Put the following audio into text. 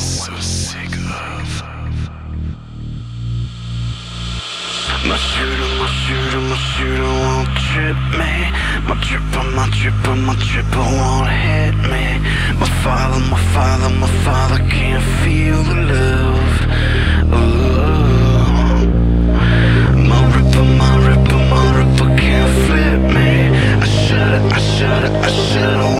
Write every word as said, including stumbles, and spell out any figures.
so sick of. My shooter, my shooter, my shooter won't trip me. My tripper, my tripper, my tripper won't hit me. My father, my father, my father can't.